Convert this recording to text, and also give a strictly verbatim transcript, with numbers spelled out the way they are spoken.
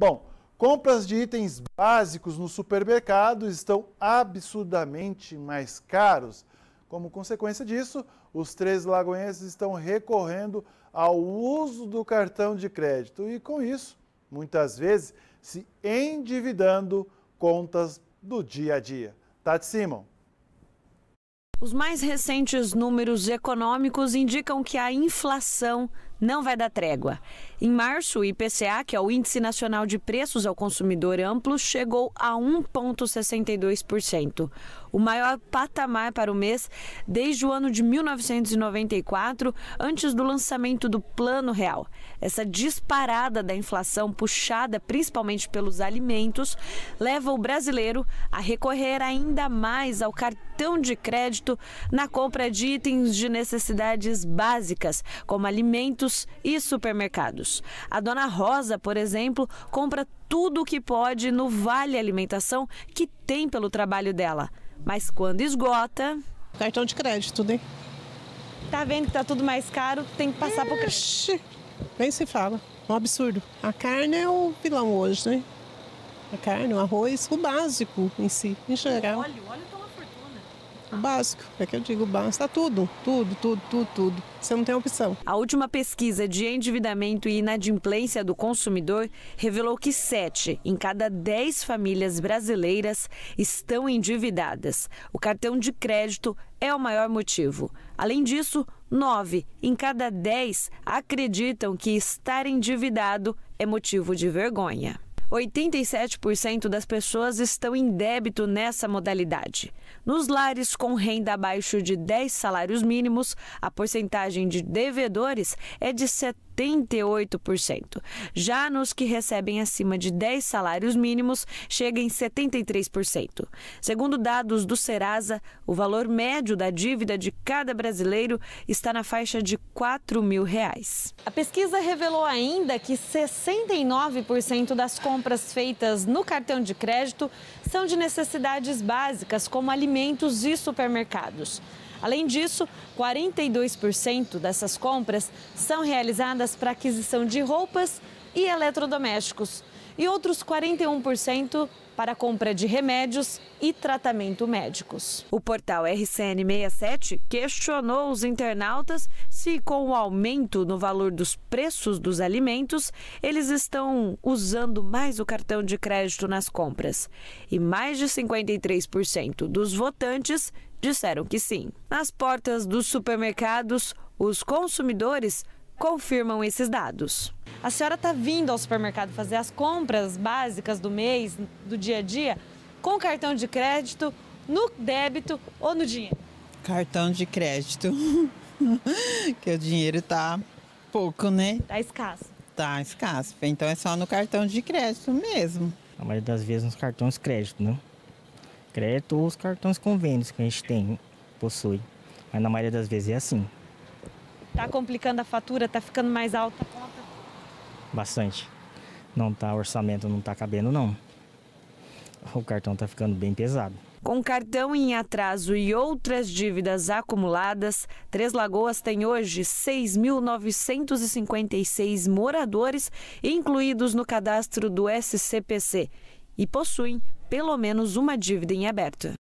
Bom, compras de itens básicos no supermercado estão absurdamente mais caros. Como consequência disso, os três lagoenses estão recorrendo ao uso do cartão de crédito e, com isso, muitas vezes se endividando contas do dia a dia. Tati Simão. Os mais recentes números econômicos indicam que a inflação não vai dar trégua. Em março, o I P C A, que é o Índice Nacional de Preços ao Consumidor Amplo, chegou a um vírgula sessenta e dois por cento, o maior patamar para o mês desde o ano de mil novecentos e noventa e quatro, antes do lançamento do Plano Real. Essa disparada da inflação, puxada principalmente pelos alimentos, leva o brasileiro a recorrer ainda mais ao cartão de crédito na compra de itens de necessidades básicas, como alimentos e supermercados. A dona Rosa, por exemplo, compra tudo o que pode no Vale Alimentação que tem pelo trabalho dela. Mas quando esgota... Cartão de crédito, né? Tá vendo que tá tudo mais caro, tem que passar por crédito. Nem se fala, um absurdo. A carne é o vilão hoje, né? A carne, o arroz, o básico em si, em geral. O óleo, o óleo tá uma fortuna. O básico, é que eu digo, o básico. Tá tudo, tudo, tudo, tudo, tudo. Você não tem opção. A última pesquisa de endividamento e inadimplência do consumidor revelou que sete em cada dez famílias brasileiras estão endividadas. O cartão de crédito é o maior motivo. Além disso, nove em cada dez acreditam que estar endividado é motivo de vergonha. oitenta e sete por cento das pessoas estão em débito nessa modalidade. Nos lares com renda abaixo de dez salários mínimos, a porcentagem de devedores é de setenta e oito por cento. Já nos que recebem acima de dez salários mínimos, chega em setenta e três por cento. Segundo dados do Serasa, o valor médio da dívida de cada brasileiro está na faixa de quatro mil reais. A pesquisa revelou ainda que sessenta e nove por cento das compras feitas no cartão de crédito são de necessidades básicas, como alimentos e supermercados. Além disso, quarenta e dois por cento dessas compras são realizadas para aquisição de roupas e eletrodomésticos, e outros quarenta e um por cento para compra de remédios e tratamento médicos. O portal R C N sessenta e sete questionou os internautas se, com o aumento no valor dos preços dos alimentos, eles estão usando mais o cartão de crédito nas compras. E mais de cinquenta e três por cento dos votantes disseram que sim. Nas portas dos supermercados, os consumidores confirmam esses dados. A senhora está vindo ao supermercado fazer as compras básicas do mês, do dia a dia, com cartão de crédito, no débito ou no dinheiro? Cartão de crédito, que o dinheiro tá pouco, né? Tá escasso. Tá escasso, então é só no cartão de crédito mesmo. A maioria das vezes nos cartões crédito, né? Crédito ou os cartões convênios que a gente tem, possui, mas na maioria das vezes é assim. Tá complicando a fatura, tá ficando mais alta a conta? Bastante. Não tá, o orçamento não tá cabendo, não. O cartão tá ficando bem pesado. Com cartão em atraso e outras dívidas acumuladas, Três Lagoas tem hoje seis mil novecentos e cinquenta e seis moradores incluídos no cadastro do S C P C e possuem pelo menos uma dívida em aberto.